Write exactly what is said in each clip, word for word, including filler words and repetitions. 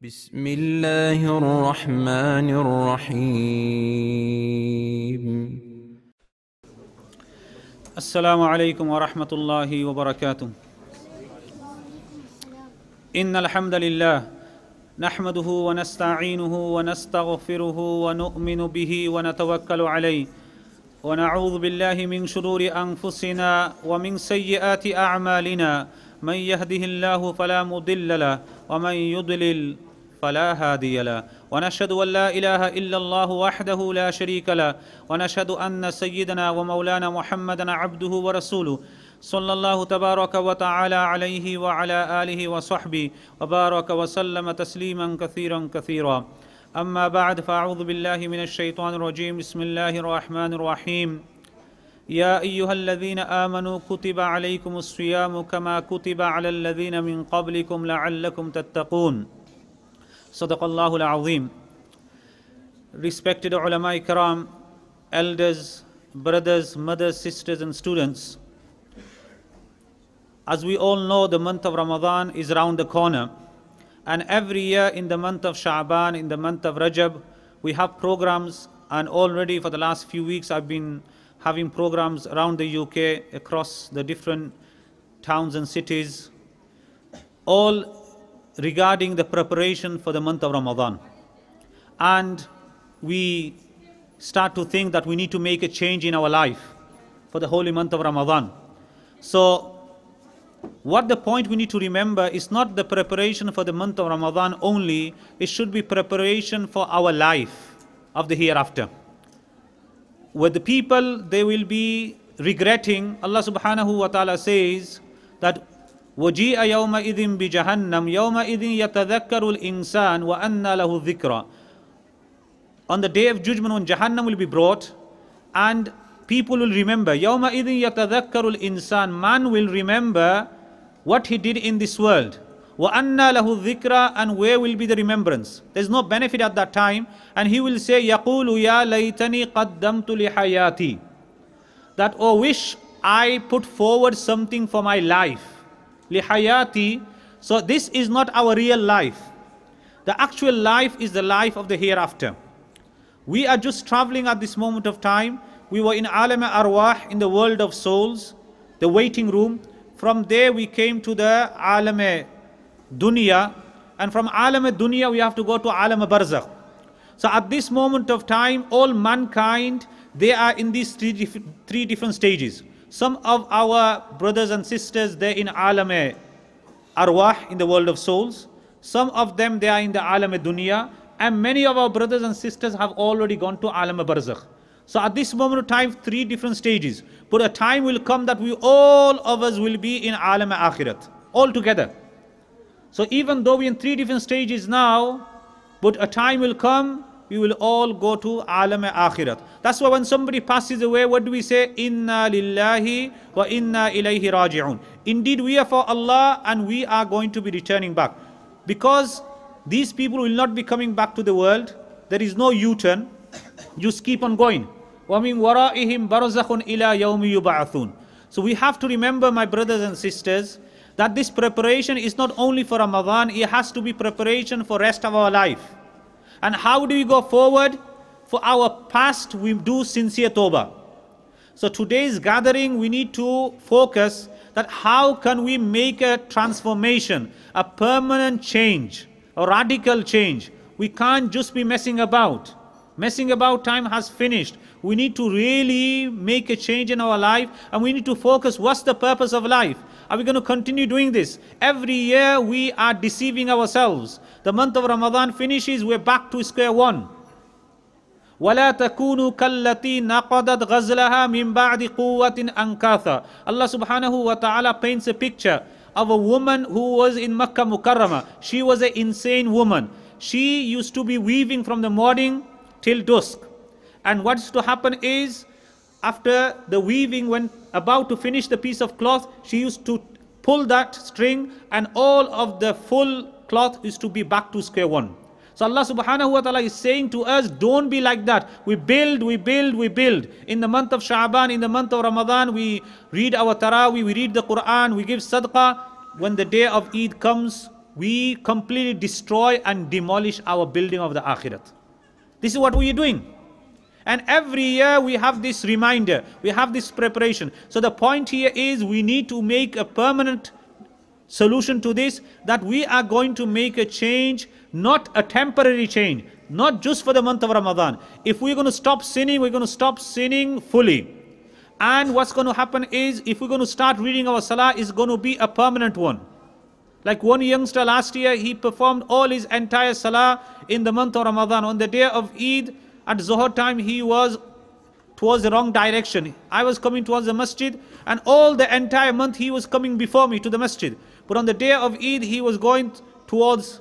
Bismillahirrahmanirrahim. Assalamu alaikum wa rahmatullahi wa barakatuh. Inna alhamdulillah nahmaduhu wa nasta'inuhu wa nastaghfiruhu wa nu'minu bihi wa natawakkalu alayhi wa na'udhu billahi min shururi anfusina wa min sayyiati a'malina man yahdihillahu fala mudilla lahu wa man yudlil فلا هادي له ونشهد أن لا إله إلا الله وحده لا شريك له ونشهد أن سيدنا ومولانا محمدا عبده ورسوله صلى الله تبارك وتعالى عليه وعلى آله وصحبه وبارك وسلم تسليما كثيرا كثيرا أما بعد فأعوذ بالله من الشيطان الرجيم بسم الله الرحمن الرحيم يا أيها الذين آمنوا كتب عليكم الصيام كما كتب على الذين من قبلكم لعلكم تتقون Sadaqallahul Azim. Respected ulama ikram, elders, brothers, mothers, sisters and students, as we all know, the month of Ramadan is round the corner, and every year in the month of Sha'ban, in the month of Rajab, we have programs, and already for the last few weeks I've been having programs around the U K, across the different towns and cities, all regarding the preparation for the month of Ramadan. And we start to think that we need to make a change in our life for the holy month of Ramadan. So what the point we need to remember is not the preparation for the month of Ramadan only, it should be preparation for our life of the hereafter, where the people, they will be regretting. Allah subhanahu wa ta'ala says that وَجِيءَ يَوْمَئِذٍ بِجَهَنَّمْ يَوْمَئِذٍ يَتَذَكَّرُ الْإِنسَانُ وَأَنَّى لَهُ الذِّكْرَى. On the day of judgment, when Jahannam will be brought, and people will remember, يَوْمَئِذٍ يَتَذَكَّرُ الْإِنسَانُ, man will remember what he did in this world. وَأَنَّى لَهُ الذِّكْرَى, and where will be the remembrance? There's no benefit at that time, and he will say, يَقُولُ يَا لَيْتَنِي قَدَّمْتُ لِحَيَاتِي, that, oh, wish I put forward something for my life. Lihayati. So this is not our real life. The actual life is the life of the hereafter. We are just traveling at this moment of time. We were in Alam Arwah, in the world of souls, the waiting room. From there we came to the Alam Dunya, and from Alam Dunya we have to go to Alam Barzakh. So at this moment of time, all mankind, they are in these three, dif three different stages. Some of our brothers and sisters, they're in Alam Arwah, in the world of souls. Some of them, they are in the Alam Dunya. And many of our brothers and sisters have already gone to Alam Barzakh. So at this moment of time, three different stages. But a time will come that we all of us will be in Alam Akhirat, all together. So even though we're in three different stages now, but a time will come, we will all go to Alam Akhirat. That's why when somebody passes away, what do we say? Inna lillahi wa inna ilayhi raji'un. Indeed, we are for Allah and we are going to be returning back. Because these people will not be coming back to the world. There is no U-turn. Just keep on going. Wa min wara'ihim barzakhun ila yawmi yub'athun. So we have to remember, my brothers and sisters, that this preparation is not only for Ramadan, it has to be preparation for the rest of our life. And how do we go forward? For our past, we do sincere tawbah. So today's gathering, we need to focus that how can we make a transformation, a permanent change, a radical change. We can't just be messing about. Messing about time has finished. We need to really make a change in our life, and we need to focus, what's the purpose of life? Are we going to continue doing this? Every year we are deceiving ourselves. The month of Ramadan finishes, we're back to square one. وَلَا تَكُونُوا كَالَّتِي نَقَضَتْ غَزْلَهَا مِنْ بَعْدِ قُوَّةٍ أَنْكَاثًا. Allah subhanahu wa ta'ala paints a picture of a woman who was in Makkah Mukarramah. She was an insane woman. She used to be weaving from the morning till dusk. And what's to happen is, after the weaving, when about to finish the piece of cloth, she used to pull that string, and all of the full cloth is to be back to square one. So Allah subhanahu wa ta'ala is saying to us, don't be like that. We build, we build, we build. In the month of Sha'ban, in the month of Ramadan, we read our Taraweeh, we read the Quran, we give sadaqah. When the day of Eid comes, we completely destroy and demolish our building of the Akhirat. This is what we are doing. And every year we have this reminder, we have this preparation. So the point here is we need to make a permanent solution to this, that we are going to make a change, not a temporary change, not just for the month of Ramadan. If we're going to stop sinning, we're going to stop sinning fully. And what's going to happen is, if we're going to start reading our salah, it's going to be a permanent one. Like one youngster last year, he performed all his entire salah in the month of Ramadan. On the day of Eid, at Zuhr time, he was towards the wrong direction. I was coming towards the masjid, and all the entire month he was coming before me to the masjid. But on the day of Eid, he was going towards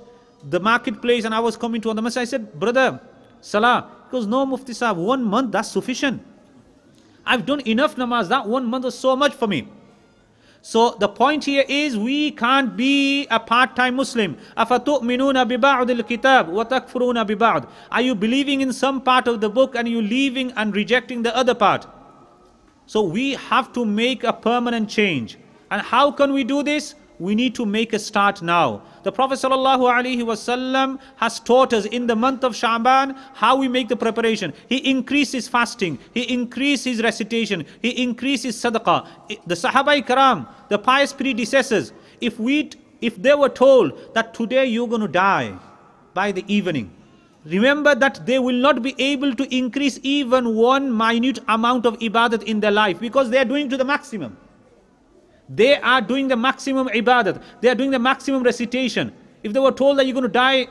the marketplace and I was coming towards the masjid. I said, brother, salah. He goes, no Mufti Sahab, one month, that's sufficient. I've done enough namaz, that one month was so much for me. So the point here is we can't be a part-time Muslim. Are you believing in some part of the book and you leaving and rejecting the other part? So we have to make a permanent change. And how can we do this? We need to make a start now. The Prophet ﷺ has taught us in the month of Sha'ban how we make the preparation. He increases fasting, he increases recitation, he increases sadaqah. The Sahaba Ikram, the pious predecessors, if we, if they were told that today you're going to die by the evening, remember that they will not be able to increase even one minute amount of ibadat in their life, because they are doing to the maximum. They are doing the maximum ibadat. They are doing the maximum recitation. If they were told that you're going to die,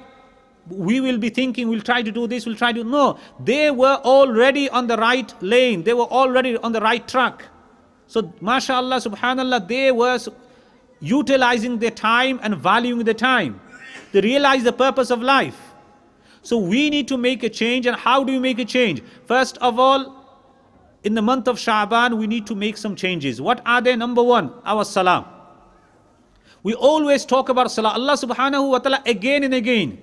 we will be thinking, we'll try to do this, we'll try to... No, they were already on the right lane. They were already on the right track. So, mashallah, subhanallah, they were utilizing their time and valuing their time. They realized the purpose of life. So, we need to make a change. And how do you make a change? First of all, in the month of Sha'ban, we need to make some changes. What are they? Number one, our salah. We always talk about salah. Allah subhanahu wa ta'ala again and again.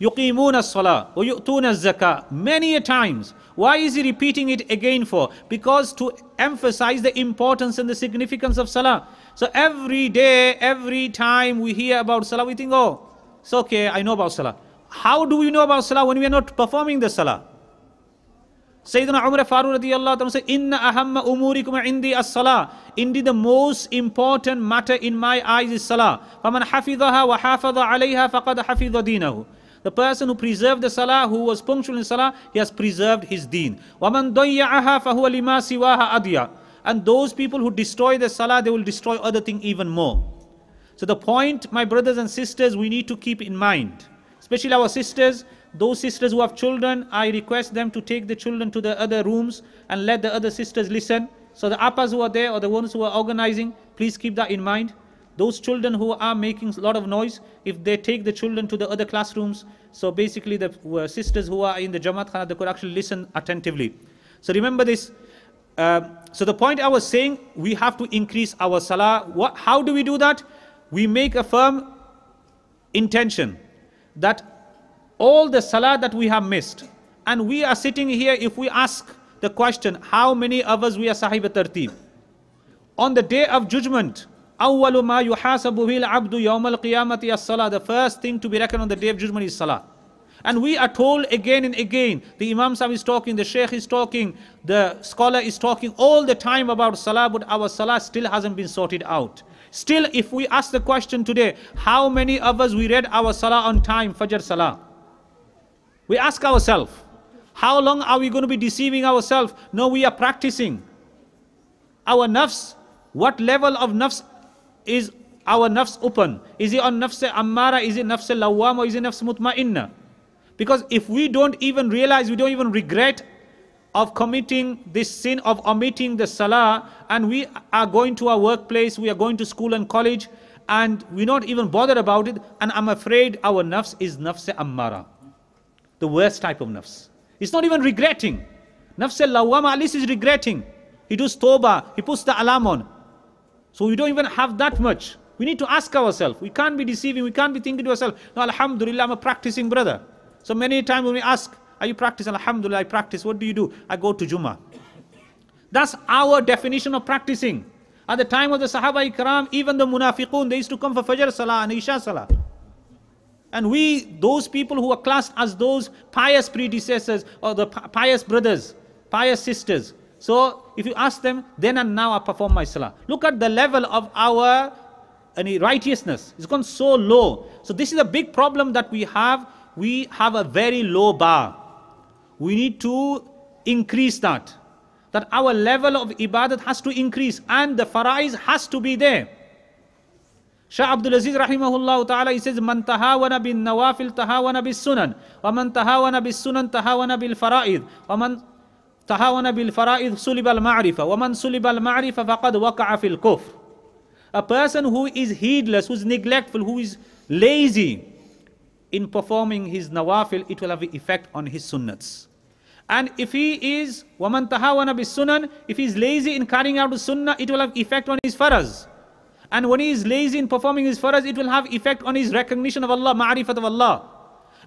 Yuqimuna salah wa yu'tuna zakah. Many a times. Why is he repeating it again for? Because to emphasize the importance and the significance of salah. So every day, every time we hear about salah, we think, oh, it's okay, I know about salah. How do we know about salah when we are not performing the salah? Sayyidina Umar Faroo radiyallahu anhu said, Inna ahamma umurikum indi as-salah. Indeed, the most important matter in my eyes is salah. Faman hafidhaha wa hafadha alayha faqad hafidha deenahu. The person who preserved the salah, who was punctual in salah, he has preserved his deen. Waman dayya'aha fahuwa lima siwaha adya. And those people who destroy the salah, they will destroy other things even more. So the point, my brothers and sisters, we need to keep in mind, especially our sisters. Those sisters who have children, I request them to take the children to the other rooms and let the other sisters listen. So the appas who are there, or the ones who are organizing, please keep that in mind. Those children who are making a lot of noise, if they take the children to the other classrooms, so basically the sisters who are in the Jamaat Khana, they could actually listen attentively. So remember this. Uh, so the point I was saying, we have to increase our salah. What, how do we do that? We make a firm intention that all the salah that we have missed, and we are sitting here, if we ask the question, how many of us we are sahib tartib? On the day of judgment, awwalu ma yuhasabu bil abdu yawm al-qiyamati as-salah. The first thing to be reckoned on the day of judgment is salah. And we are told again and again, the Imam Sahib is talking, the Sheikh is talking, the scholar is talking all the time about salah, but our salah still hasn't been sorted out. Still, if we ask the question today, how many of us we read our salah on time, Fajr salah? We ask ourselves, how long are we going to be deceiving ourselves? No, we are practicing. Our nafs, what level of nafs is our nafs open? Is it on nafs ammara? Is it nafs lawam? Or is it nafs mutmainna? Because if we don't even realize, we don't even regret of committing this sin, of omitting the salah, and we are going to our workplace, we are going to school and college, and we're not even bothered about it, and I'm afraid our nafs is nafs ammara. The worst type of nafs. It's not even regretting. Nafs al-lawwama at least is regretting. He does tawbah, he puts the alarm on. So we don't even have that much. We need to ask ourselves. We can't be deceiving, we can't be thinking to ourselves, no, alhamdulillah, I'm a practicing brother. So many times when we ask, are you practicing? Alhamdulillah, I practice. What do you do? I go to Jummah. That's our definition of practicing. At the time of the Sahaba Ikram, even the munafiqun, they used to come for Fajr Salah and Isha Salah. And we, those people who are classed as those pious predecessors or the pious brothers, pious sisters. So if you ask them, then and now I perform my salah. Look at the level of our righteousness. It's gone so low. So this is a big problem that we have. We have a very low bar. We need to increase that. That our level of ibadat has to increase and the faraiz has to be there. Shah Abdul Aziz rahimahullah ta'ala, he says, Man tahawana bin nawafil tahawana bis sunan, wa man tahawana bis sunan tahawana bil fara'id, wa man tahawana bil fara'id sulib al ma'rifa, wa man sulib al ma'rifa faqad waqa'a fil kufr. A person who is heedless, who is neglectful, who is lazy in performing his nawafil, it will have an effect on his sunnats. And if he is, wa man tahawana bis sunan, if he is lazy in carrying out the sunnah, it will have effect on his faraz. And when he is lazy in performing his faraz, it will have effect on his recognition of Allah, ma'rifat of Allah.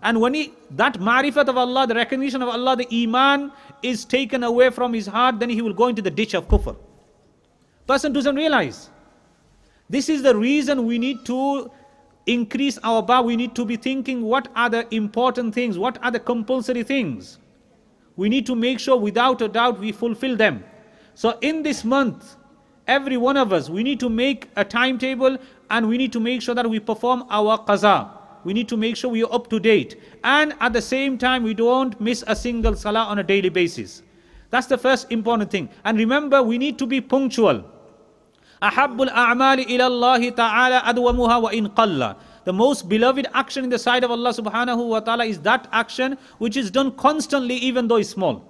And when he, that ma'rifat of Allah, the recognition of Allah, the iman is taken away from his heart, then he will go into the ditch of kufr. Person doesn't realize. This is the reason we need to increase our bar. We need to be thinking, what are the important things? What are the compulsory things? We need to make sure without a doubt we fulfill them. So in this month, every one of us, we need to make a timetable and we need to make sure that we perform our qaza. We need to make sure we are up to date. And at the same time, we don't miss a single salah on a daily basis. That's the first important thing. And remember, we need to be punctual. Ahabbul a'mali ila Allahi ta'ala adwamuha wa in qalla. The most beloved action in the sight of Allah subhanahu wa ta'ala is that action which is done constantly even though it's small.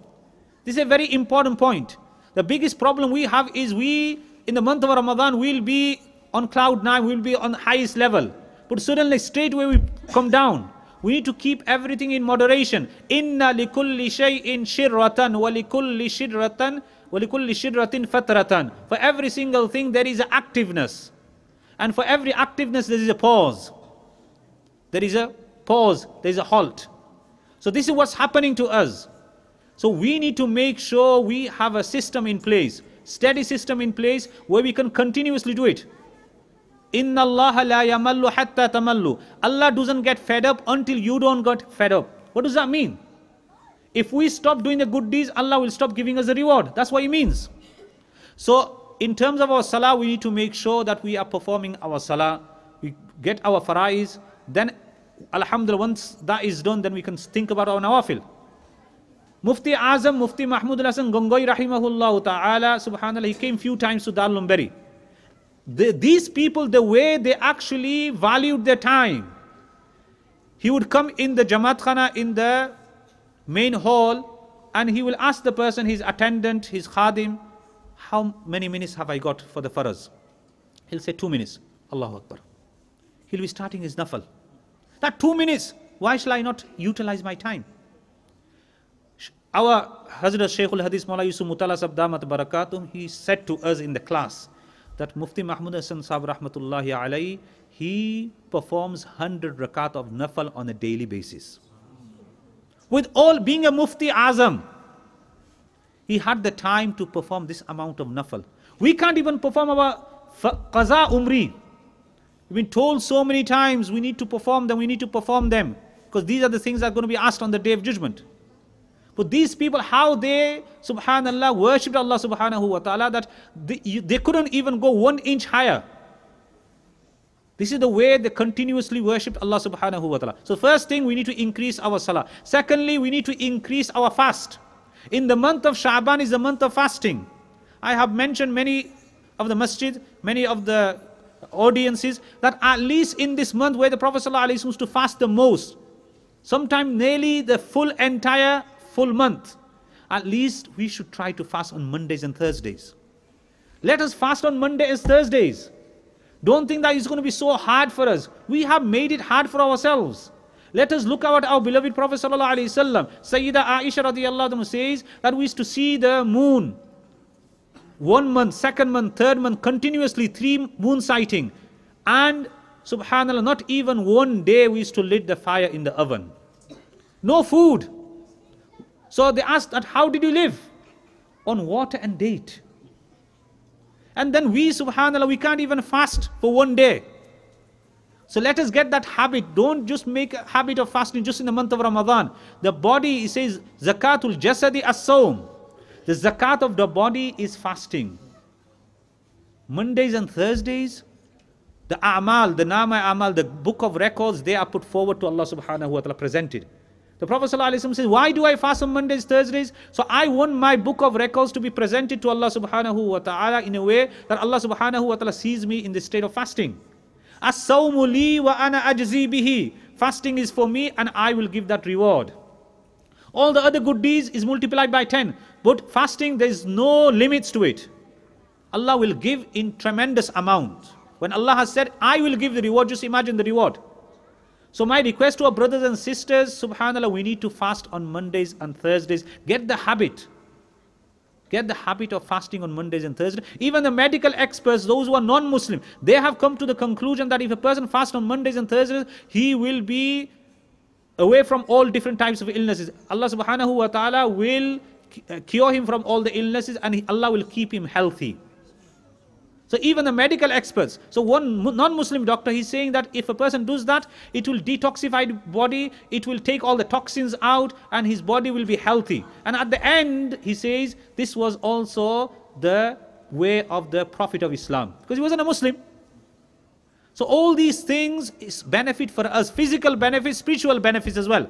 This is a very important point. The biggest problem we have is we, in the month of Ramadan, we'll be on cloud nine, we'll be on the highest level. But suddenly, straight away, we come down. We need to keep everything in moderation. Inna likulli shay'in shirratan wa likulli shirratan wa likulli shirratin fatratan. For every single thing, there is activeness. And for every activeness, there is a pause. There is a pause, there is a halt. So this is what's happening to us. So we need to make sure we have a system in place, steady system in place where we can continuously do it. Inna Allaha la yamallu hatta tamallu. Allah doesn't get fed up until you don't get fed up. What does that mean? If we stop doing the good deeds, Allah will stop giving us a reward. That's what it means. So in terms of our salah, we need to make sure that we are performing our salah. We get our fara'is. Then alhamdulillah, once that is done, then we can think about our nawafil. Mufti Azam, Mufti Mahmood Hassan Gongoy rahimahullah ta'ala, subhanallah, he came few times to Darul Lumberi. The, these people, the way they actually valued their time. He would come in the Jamaat Khana, in the main hall, and he will ask the person, his attendant, his khadim, how many minutes have I got for the faraz? He'll say two minutes. Allahu Akbar. He'll be starting his nafal. That two minutes, why shall I not utilize my time? Our Hazrat Shaykhul Hadith Maulana Yusuf Mutala Sahab Damat Barakatum, he said to us in the class that Mufti Mahmud Hassan Sahab Rahmatullahi Alayhi, he performs one hundred rakat of nafal on a daily basis. With all being a Mufti Azam, he had the time to perform this amount of nafal. We can't even perform our qaza umri. We've been told so many times we need to perform them, we need to perform them, because these are the things that are going to be asked on the day of judgment. But these people, how they, subhanallah, worshipped Allah subhanahu wa ta'ala, that they, they couldn't even go one inch higher. This is the way they continuously worshipped Allah subhanahu wa ta'ala. So first thing, we need to increase our salah. Secondly, we need to increase our fast. In the month of Sha'ban is the month of fasting. I have mentioned many of the masjid, many of the audiences, that at least in this month where the Prophet sallallahu alaihi wasallam used to fast the most, sometimes nearly the full entire full month, at least we should try to fast on Mondays and Thursdays. Let us fast on Mondays and Thursdays. Don't think that it's going to be so hard for us. We have made it hard for ourselves. Let us look at our beloved Prophet sallallahu alaihi wasallam. Sayyida Aisha radiyallahu anha says that we used to see the moon one month, second month, third month, continuously three moon sighting, and subhanallah, not even one day we used to light the fire in the oven. No food. So they asked that, how did you live? On water and date. And then we, subhanallah, we can't even fast for one day. So let us get that habit. Don't just make a habit of fasting just in the month of Ramadan. The body, it says, zakatul jasadi as-sawm. The zakat of the body is fasting. Mondays and Thursdays, the a'mal, the nama a'mal, the book of records, they are put forward to Allah subhanahu wa ta'ala, presented. The Prophet sallallahu alaihi wasallam says, why do I fast on Mondays, Thursdays? So I want my book of records to be presented to Allah subhanahu wa ta'ala in a way that Allah subhanahu wa ta'ala sees me in the state of fasting. As-sawmu li wa ana ajzi bihi. Fasting is for me and I will give that reward. All the other good deeds is multiplied by ten. But fasting, there is no limits to it. Allah will give in tremendous amount. When Allah has said, I will give the reward, just imagine the reward. So my request to our brothers and sisters, subhanallah, we need to fast on Mondays and Thursdays. Get the habit. Get the habit of fasting on Mondays and Thursdays. Even the medical experts, those who are non-Muslim, they have come to the conclusion that if a person fasts on Mondays and Thursdays, he will be away from all different types of illnesses. Allah subhanahu wa ta'ala will cure him from all the illnesses and Allah will keep him healthy. So even the medical experts, so one non-Muslim doctor, he's saying that if a person does that, it will detoxify the body, it will take all the toxins out and his body will be healthy. And at the end, he says, this was also the way of the Prophet of Islam, because he wasn't a Muslim. So all these things is benefit for us, physical benefits, spiritual benefits as well.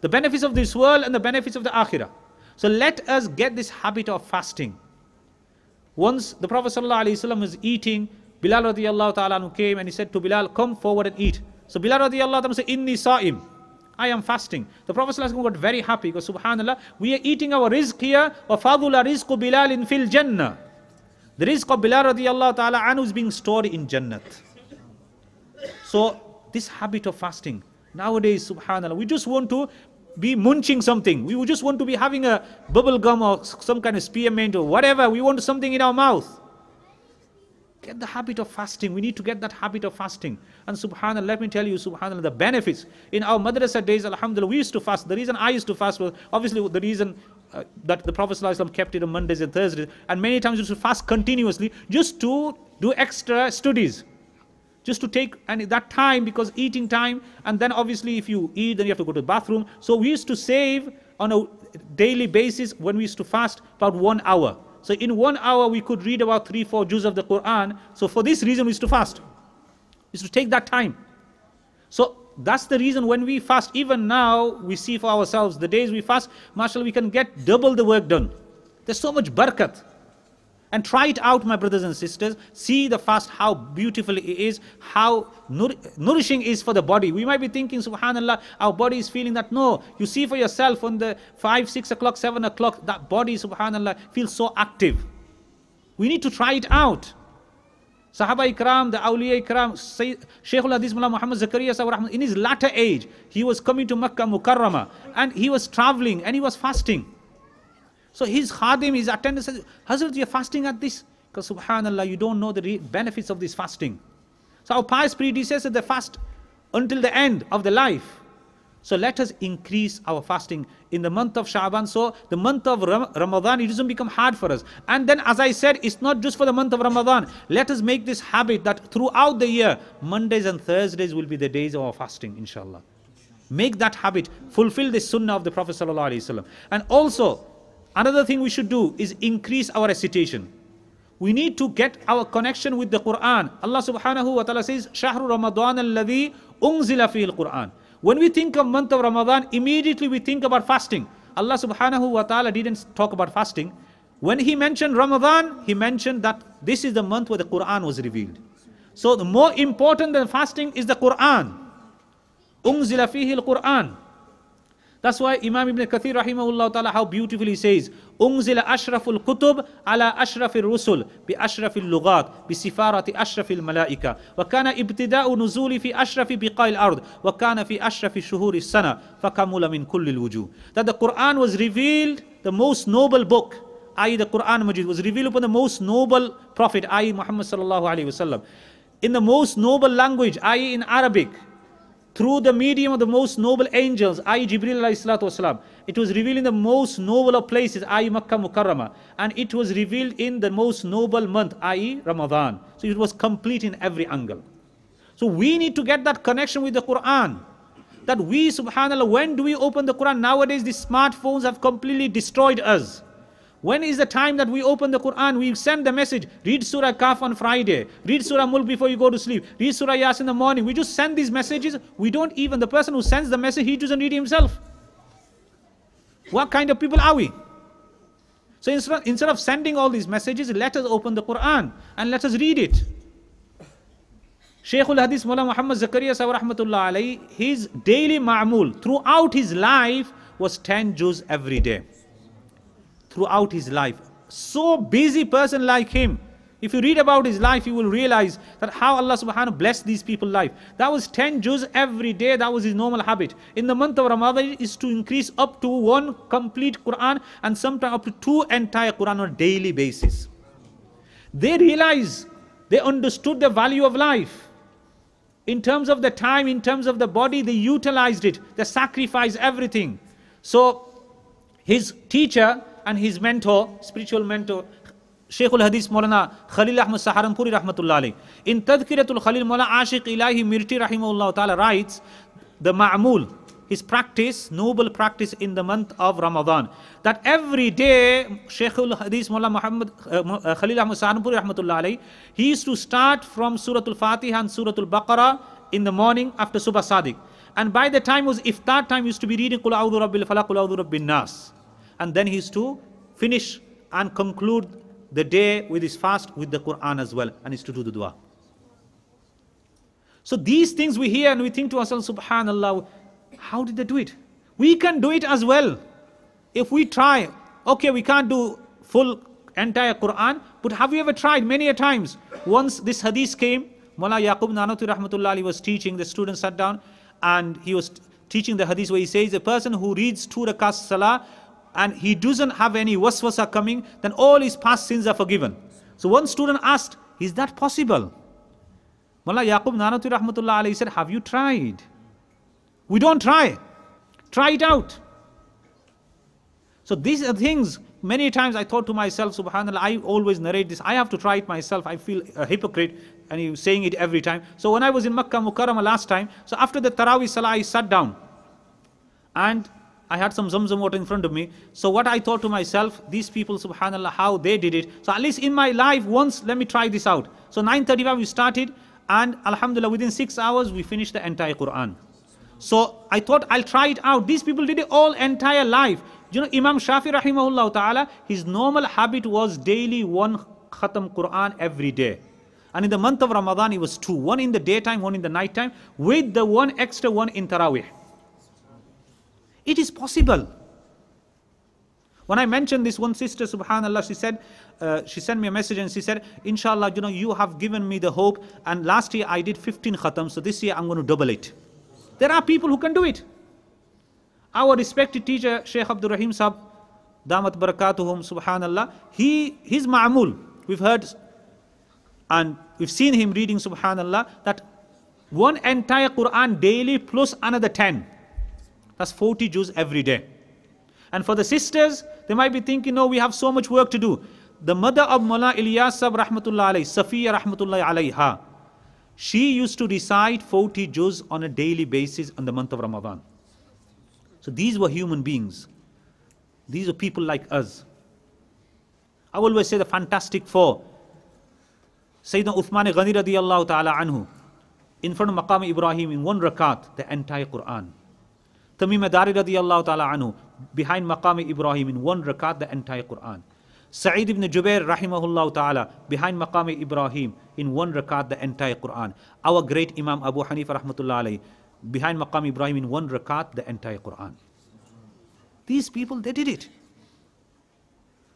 The benefits of this world and the benefits of the akhirah. So let us get this habit of fasting. Once the Prophet ﷺ was eating, Bilal radiallahu ta'ala came and he said to Bilal, come forward and eat. So Bilal radiallahu ta'ala said, Inni sa'im, I am fasting. The Prophet ﷺ got very happy because subhanallah, we are eating our rizq here, wa fadula rizqu bilalin fil jannah. The rizq of Bilal radiallahu ta'ala anhu is being stored in Jannat. So this habit of fasting, nowadays subhanallah, we just want to be munching something. We would just want to be having a bubble gum or some kind of spearmint or whatever. We want something in our mouth. Get the habit of fasting. We need to get that habit of fasting. And subhanallah, let me tell you, subhanallah, the benefits. In our madrasa days, alhamdulillah, we used to fast. The reason I used to fast was obviously the reason uh, that the Prophet ﷺ kept it on Mondays and Thursdays. And many times used to fast continuously just to do extra studies. Just to take, and that time, because eating time, and then obviously if you eat, then you have to go to the bathroom. So we used to save on a daily basis when we used to fast about one hour. So in one hour, we could read about three, four juz of the Quran. So for this reason, we used to fast. We used to take that time. So that's the reason when we fast, even now, we see for ourselves, the days we fast, mashallah, we can get double the work done. There's so much barakat. And try it out, my brothers and sisters. See the fast, how beautiful it is, how nour nourishing it is for the body. We might be thinking, subhanallah, our body is feeling that. No, you see for yourself on the five, six o'clock, seven o'clock, that body, subhanallah, feels so active. We need to try it out. Sahaba Ikram, the Awliya Ikram, Shaykhul Hadith Mawlana Muhammad Zakkariya, in his latter age, he was coming to Makkah Mukarramah and he was traveling and he was fasting. So his khadim, his attendant says, Hazrat, you're fasting at this? Because subhanallah, you don't know the benefits of this fasting. So our pious predecessors, they fast until the end of the life. So let us increase our fasting in the month of Sha'ban. So the month of Ram Ramadan, it doesn't become hard for us. And then as I said, it's not just for the month of Ramadan. Let us make this habit that throughout the year, Mondays and Thursdays will be the days of our fasting, inshallah. Make that habit, fulfill the sunnah of the Prophet sallallahu alaihi wasallam. And also, another thing we should do is increase our recitation. We need to get our connection with the Quran. Allah subhanahu wa ta'ala says, Shahru Ramadan alladhi unzila fihi al-Quran. When we think of month of Ramadan, immediately we think about fasting. Allah subhanahu wa ta'ala didn't talk about fasting. When he mentioned Ramadan, he mentioned that this is the month where the Quran was revealed. So the more important than fasting is the Quran. Unzila fihi al-Quran. That's why Imam Ibn Kathir rahimahullah ta'ala, how beautifully he says, Unzila ashraful kutub ala ashrafil rusul bi ashrafil lughat bi sifarati ashrafil malaika wa kana ibtida'u nuzuli fi ashrafi biqa'il ard wa kana fi ashrafi shuhuri sana fakamula min kulli alwujuh. That the Quran was revealed, the most noble book, that is the Quran Majid, was revealed upon the most noble prophet, that is Muhammad sallallahu alaihi wasallam, in the most noble language, that is in Arabic, through the medium of the most noble angels, that is. Jibreel alayhi salatu wasalam. It was revealed in the most noble of places, that is. Makkah Mukarramah. And it was revealed in the most noble month, that is. Ramadan. So it was complete in every angle. So we need to get that connection with the Quran. That we, subhanAllah, when do we open the Quran? Nowadays, the smartphones have completely destroyed us. When is the time that we open the Quran? We send the message, read Surah Kaf on Friday, read Surah Mulk before you go to sleep, read Surah Yas in the morning. We just send these messages. We don't even, the person who sends the message, he doesn't read it himself. What kind of people are we? So instead, instead of sending all these messages, let us open the Quran and let us read it. Shaykhul Hadith Mawlana Muhammad Zakkariya Sahab Rahmatullah, his daily ma'amul throughout his life was ten juz every day. Throughout his life. So busy person like him. If you read about his life, you will realize that how Allah subhanahu wa ta'ala blessed these people's life. That was ten juz every day. That was his normal habit. In the month of Ramadan is to increase up to one complete Quran and sometimes up to two entire Quran on a daily basis. They realize, they understood the value of life. In terms of the time, in terms of the body, they utilized it. They sacrificed everything. So his teacher and his mentor, spiritual mentor, Shaykhul Hadith Maulana Khalil Ahmad Saharanpuri Rahmatullahi, in Tadhkiratul Khalil Maulana Ashiq Ilahi Mirti Rahimahullah Ta'ala writes, the ma'amul, his practice, noble practice in the month of Ramadan, that every day Shaykhul Hadith Maulana Muhammad uh, Khalil Ahmad Saharanpuri Rahmatullahi, he used to start from Suratul Fatiha and Suratul Baqarah in the morning after Subah Sadiq, and by the time was iftar time, used to be reading Qul A'udhu Rabbil Falaq, Qul A'udhu Rabbin Nas, and then he used to finish and conclude the day with his fast with the Quran as well, and is to do the dua. So these things we hear and we think to ourselves, subhanallah, how did they do it? We can do it as well. If we try, okay, we can't do full entire Quran, but have you ever tried? Many a times. Once this hadith came, Mawlana Yaqub Nanautawi Rahmatullahi was teaching, the students sat down and he was teaching the hadith where he says, a person who reads two rakas salah and he doesn't have any waswasa coming, then all his past sins are forgiven. So one student asked, is that possible? Mawlana Yaqub Nanautawi Rahmatullahi alayhi said, have you tried? We don't try. Try it out. So these are things, many times I thought to myself, subhanAllah, I always narrate this, I have to try it myself, I feel a hypocrite, and he was saying it every time. So when I was in Makkah Mukarramah last time, so after the Taraweeh Salah, I sat down, and I had some Zamzam water in front of me. So what I thought to myself, these people, subhanAllah, how they did it. So at least in my life, once, let me try this out. So nine thirty-five we started, and alhamdulillah, within six hours, we finished the entire Quran. So I thought, I'll try it out. These people did it all entire life. You know, Imam Shafi, rahimahullah ta'ala, his normal habit was daily one khatam Quran every day. And in the month of Ramadan, it was two. One in the daytime, one in the nighttime, with the one extra one in Taraweeh. It is possible. When I mentioned this, one sister, subhanallah, she said, uh, she sent me a message and she said, inshallah, you know, you have given me the hope. And last year I did fifteen khatam, so this year I'm going to double it. There are people who can do it. Our respected teacher, Shaykh Abdul Rahim Sahab, Damat Barakatuhum, subhanallah, he, his ma'amul, we've heard and we've seen him reading, subhanallah, that one entire Quran daily plus another ten. That's forty juz every day. And for the sisters, they might be thinking, no, we have so much work to do. The mother of Mullah Ilyasab Rahmatullah alayhi, Safiya Rahmatullah alayha, she used to recite forty juz on a daily basis in the month of Ramadan. So these were human beings. These are people like us. I always say the fantastic four. Sayyidina Uthmani Ghani radiyallahu ta'ala anhu, in front of Maqam Ibrahim in one rakat, the entire Quran. Tamim al-Dari radiyallahu ta'ala anhu, behind Maqam Ibrahim in one rakat, the entire Quran. Sa'id ibn Jubair rahimahullah ta'ala, behind Maqam Ibrahim in one rakat, the entire Quran. Our great Imam Abu Hanifa rahmatullah alayhi, behind Maqam Ibrahim in one rakat, the entire Quran. These people, they did it.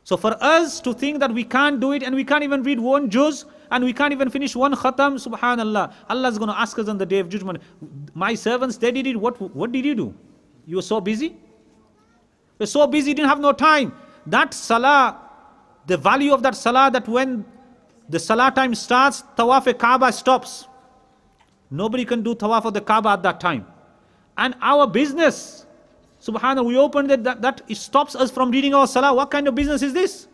So for us to think that we can't do it and we can't even read one juz, and we can't even finish one khatam, subhanallah, Allah is going to ask us on the day of judgment, my servants, they did it, what, what did you do? You were so busy? You're so busy, you didn't have no time. That salah, the value of that salah, that when the salah time starts, tawaf-e-Kaaba stops. Nobody can do tawaf of the Kaaba at that time. And our business, subhanallah, we opened it, that, that it stops us from reading our salah. What kind of business is this?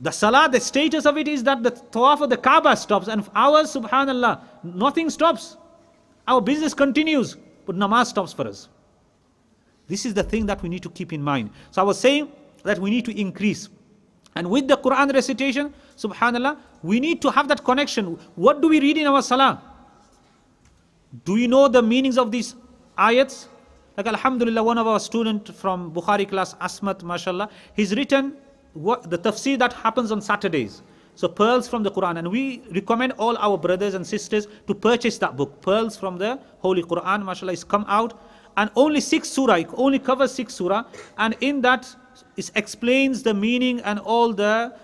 The salah, the status of it is that the tawaf of the Kaaba stops, and ours, subhanallah, nothing stops. Our business continues, but namaz stops for us. This is the thing that we need to keep in mind. So I was saying that we need to increase. And with the Quran recitation, subhanallah, we need to have that connection. What do we read in our salah? Do you know the meanings of these ayats? Like alhamdulillah, one of our students from Bukhari class, Asmat, mashallah, he's written what, the tafsir that happens on Saturdays. So Pearls from the Quran, and we recommend all our brothers and sisters to purchase that book. Pearls from the Holy Quran, mashallah, is come out, and only six surah, it only covers six surah, and in that it explains the meaning and all the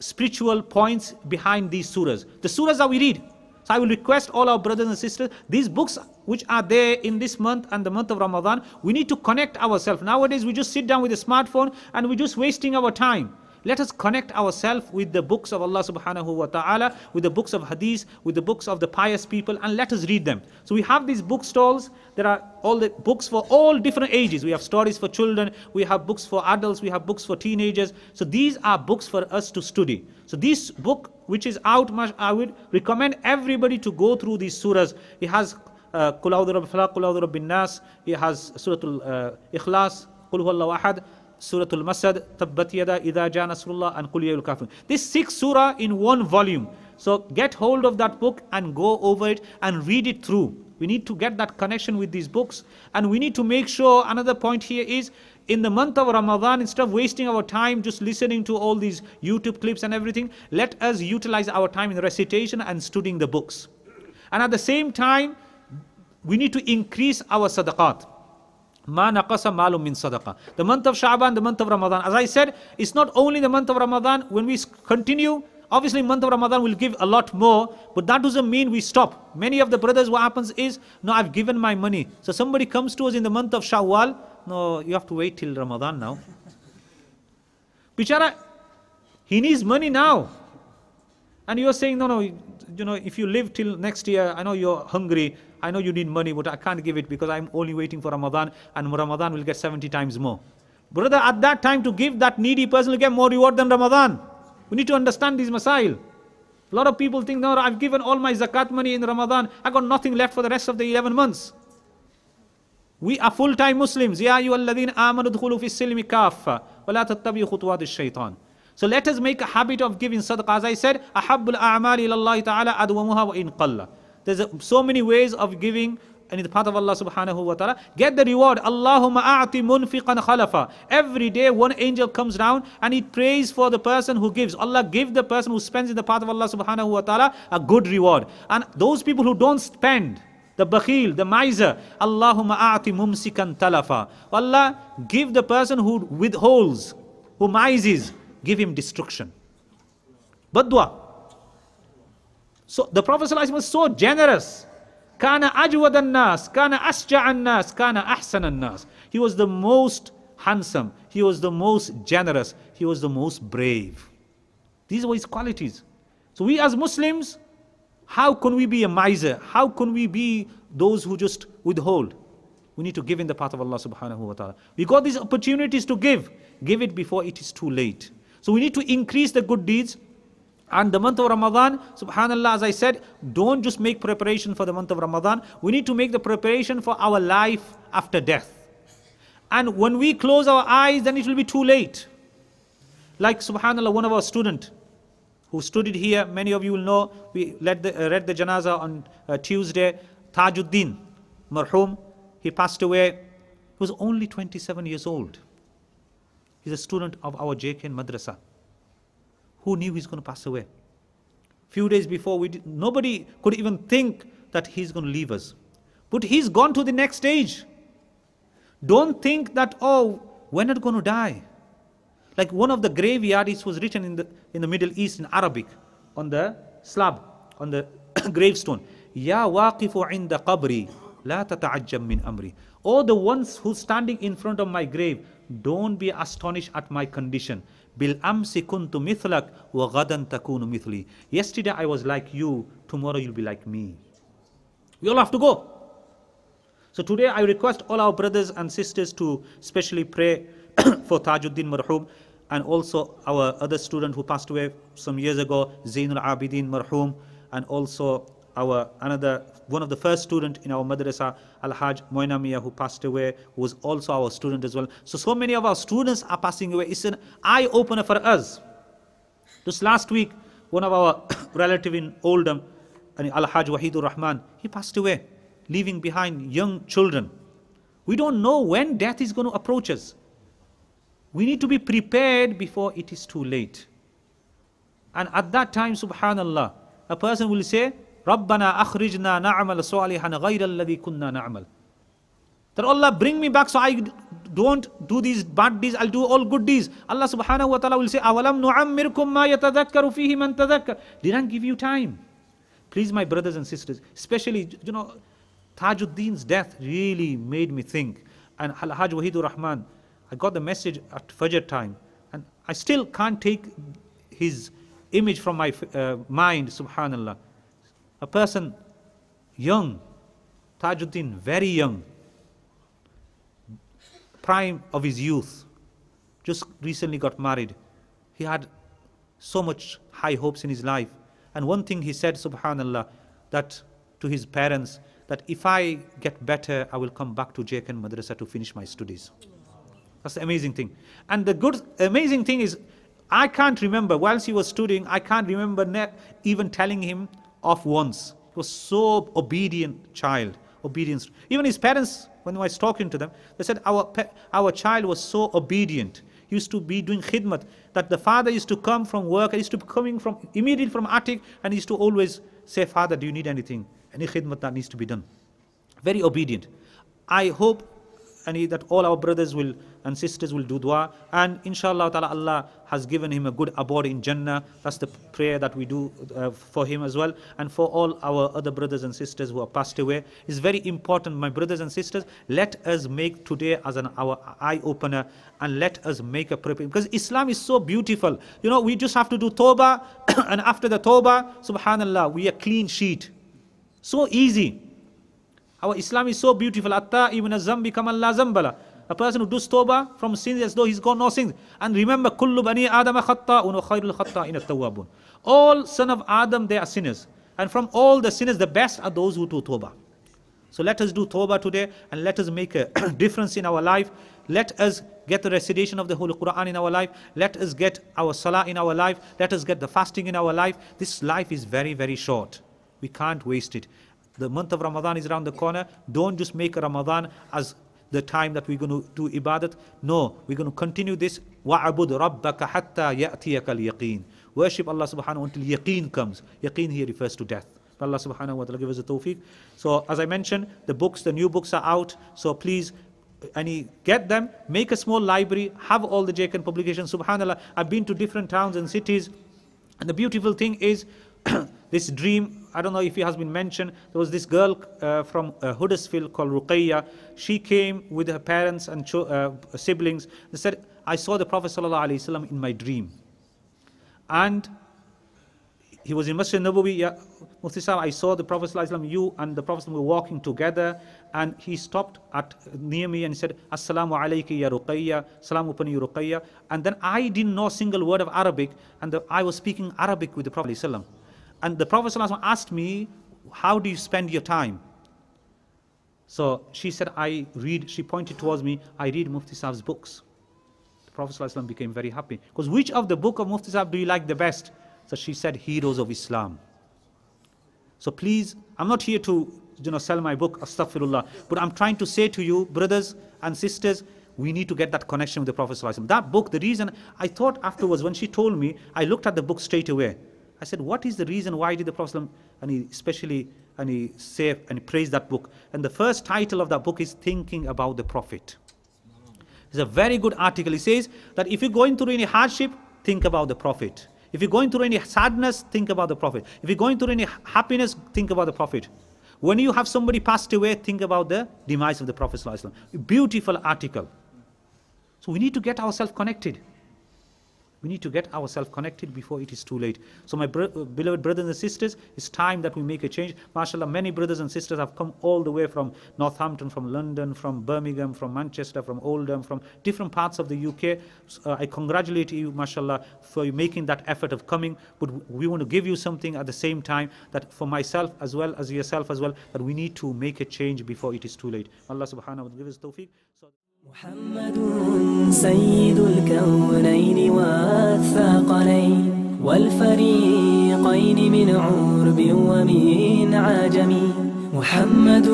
spiritual points behind these surahs. The surahs that we read. So I will request all our brothers and sisters, these books which are there in this month and the month of Ramadan, we need to connect ourselves. Nowadays we just sit down with a smartphone and we're just wasting our time. Let us connect ourselves with the books of Allah subhanahu wa ta'ala, with the books of hadith, with the books of the pious people, and let us read them. So we have these book stalls. There are all the books for all different ages. We have stories for children, we have books for adults, we have books for teenagers. So these are books for us to study. So this book which is out, I would recommend everybody to go through these surahs. It has Qul A'udhu Birabbil Falaq, Qul A'udhu Birabbin Nas, it has Suratul Ikhlas, Qul Huwallahu Ahad, Suratul Masad, Tabbat Yada, Idha Jaa Nasrullah, and Qul Ya Ayyuhal Kafirun. This six surah in one volume. So get hold of that book and go over it and read it through. We need to get that connection with these books, and we need to make sure, another point here is, in the month of Ramadan, instead of wasting our time just listening to all these YouTube clips and everything, let us utilize our time in recitation and studying the books. And at the same time, we need to increase our sadaqat. Ma naqasa malum min sadaqah. The month of Sha'ban, the month of Ramadan. As I said, it's not only the month of Ramadan. When we continue, obviously month of Ramadan will give a lot more, but that doesn't mean we stop. Many of the brothers, what happens is, no, I've given my money. So somebody comes to us in the month of Shawwal, no, you have to wait till Ramadan now. Bichara, he needs money now. And you're saying, no, no, you know, if you live till next year, I know you're hungry, I know you need money, but I can't give it because I'm only waiting for Ramadan, and Ramadan will get seventy times more. Brother, at that time to give that needy person will get more reward than Ramadan. We need to understand these masail. A lot of people think, no, I've given all my zakat money in Ramadan, I got nothing left for the rest of the eleven months. We are full-time Muslims. Ya ayyuhalladhina amanu udkhulu fis-silmi kaffa wa la tattabi'u khutuwatish shaitan. So let us make a habit of giving sadaqah. As I said, ahabbul a'mali ilallahi ta'ala adwamuha wa in qalla. There's so many ways of giving, and in the path of Allah subhanahu wa ta'ala, get the reward. Allahumma a'ti munfiqan khalafa. Every day one angel comes down and he prays for the person who gives. Allah give the person who spends in the path of Allah subhanahu wa ta'ala a good reward. And those people who don't spend, the bakhil, the miser, Allahumma a'ti mumsikan talafa. Allah give the person who withholds, who mises, give him destruction. Badwa. So the Prophet ﷺ was so generous. Kana ajwadan nas, kana asja'an nas, kana ahsanan nas. He was the most handsome, he was the most generous, he was the most brave. These were his qualities. So we as Muslims, how can we be a miser? How can we be those who just withhold? We need to give in the path of Allah subhanahu wa ta'ala. We got these opportunities to give. Give it before it is too late. So we need to increase the good deeds. And the month of Ramadan, subhanallah, as I said, don't just make preparation for the month of Ramadan. We need to make the preparation for our life after death. And when we close our eyes, then it will be too late. Like subhanallah, one of our students who studied here, many of you will know, we read the, uh, read the janazah on uh, Tuesday, Tajuddin, marhum, he passed away. He was only twenty-seven years old. He's a student of our J K N Madrasa. Who knew he's going to pass away? Few days before, we did, nobody could even think that he's going to leave us. But he's gone to the next stage. Don't think that, oh, we're not going to die. Like one of the graveyards, it was written in the, in the Middle East in Arabic, on the slab, on the gravestone. Ya waqifu inda qabri, la tata'ajjab min amri. Oh, the ones who's standing in front of my grave, don't be astonished at my condition. Yesterday I was like you, tomorrow you'll be like me. We all have to go. So today I request all our brothers and sisters to specially pray for Tajuddin Marhum. and also our other student who passed away some years ago, Zainul Abidin Marhum, and also our another one of the first student in our madrasa, Al Haj Moinamiya, who passed away, who was also our student as well. So so many of our students are passing away. It's an eye opener for us. Just last week, one of our relative in Oldham, Al Haj Wahidul Rahman, he passed away, leaving behind young children. We don't know when death is going to approach us. We need to be prepared before it is too late. And at that time, subhanallah, a person will say, Rabbana akhrijna na'amal salihan ghayra alladhi kunna na'amal. That Allah, bring me back so I don't do these bad deeds, I'll do all good deeds. Allah subhanahu wa ta'ala will say, awalam nu'ammirkum ma yatadhakkaru fihi man tadhakkar. Didn't give you time. Please, my brothers and sisters, especially, you know, Tajuddin's death really made me think. And Al Haj Wahidul Rahman, I got the message at Fajr time, and I still can't take his image from my uh, mind, subhanallah. A person young, Tajuddin, very young, prime of his youth, just recently got married. He had so much high hopes in his life. And one thing he said, subhanallah, that to his parents, that if I get better, I will come back to J K N Madrasa to finish my studies. That's the amazing thing. And the good, amazing thing is, I can't remember, whilst he was studying, I can't remember even telling him off once. He was so obedient child, obedience. Even his parents, when I was talking to them, they said, our, our child was so obedient. He used to be doing khidmat, that the father used to come from work, he used to be coming from, immediately from attic, and he used to always say, Father, do you need anything? Any khidmat that needs to be done. Very obedient. I hope and that all our brothers will and sisters will do dua, and inshallah ta'ala Allah has given him a good abode in Jannah. That's the prayer that we do uh, for him as well, and for all our other brothers and sisters who have passed away. It's very important, my brothers and sisters, let us make today as an our eye-opener, and let us make a prayer, because Islam is so beautiful. You know, we just have to do tawbah, and after the tawbah, subhanallah, we are clean sheet. So easy. Our Islam is so beautiful. Atta ibn az-zambi kaman la zambala. A person who does tawbah from sins as though he's got no sins. And remember, kullu bani adama khatta'un wa khairul khatta'ina at-tawwabun. All son of Adam, they are sinners. And from all the sinners, the best are those who do tawbah. So let us do tawbah today, and let us make a difference in our life. Let us get the recitation of the Holy Quran in our life. Let us get our salah in our life. Let us get the fasting in our life. This life is very, very short. We can't waste it. The month of Ramadan is around the corner. Don't just make Ramadan as the time that we're going to do ibadat. No, we're going to continue this. وَعَبُدْ رَبَّكَ حَتَّى يَأْتِيَكَ الْيَقِينَ. Worship Allah subhanahu until yaqeen comes. Yaqeen here refers to death. Allah subhanahu wa ta'ala give us the tawfiq. So as I mentioned, the books, the new books are out. So please, and get them. Make a small library. Have all the J K N publications. Subhanallah, I've been to different towns and cities. And the beautiful thing is, this dream, I don't know if it has been mentioned, there was this girl uh, from uh, Huddersfield called Ruqayya. She came with her parents and uh, siblings. They said, I saw the Prophet ﷺ in my dream. And he was in Masjid Nabawi. Yeah, Mufti Sahib, I saw the Prophet ﷺ, you and the Prophet were walking together. And he stopped at near me and he said, Assalamu alayki ya Ruqayya, Salamu upon you Ruqayya. And then I didn't know a single word of Arabic, and the, I was speaking Arabic with the Prophet ﷺ. And the Prophet ﷺ asked me, how do you spend your time? So she said, I read, she pointed towards me, I read Mufti Sahib's books. The Prophet ﷺ became very happy. Because which of the book of Mufti Sahib do you like the best? So she said, Heroes of Islam. So please, I'm not here to you know, sell my book, astaghfirullah. But I'm trying to say to you, brothers and sisters, we need to get that connection with the Prophet ﷺ. That book, the reason I thought afterwards, when she told me, I looked at the book straight away. I said, what is the reason why did the Prophet and he especially and he say and he praised that book? And the first title of that book is Thinking About the Prophet. It's a very good article. He says that if you're going through any hardship, think about the Prophet. If you're going through any sadness, think about the Prophet. If you're going through any happiness, think about the Prophet. When you have somebody passed away, think about the demise of the Prophet. Beautiful article. So we need to get ourselves connected. We need to get ourselves connected before it is too late. So my bro beloved brothers and sisters, it's time that we make a change. MashaAllah, many brothers and sisters have come all the way from Northampton, from London, from Birmingham, from Manchester, from Oldham, from different parts of the U K. Uh, I congratulate you, mashallah, for making that effort of coming, but we want to give you something at the same time, that for myself as well as yourself as well, that we need to make a change before it is too late. Allah subhanahu wa ta'ala give us tawfiq. So محمد سيد الكونين والثقلين والفريقين من عرب ومن عجم محمد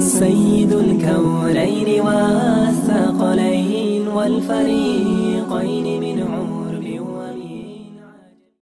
سيد الكونين والثقلين والفريقين من عرب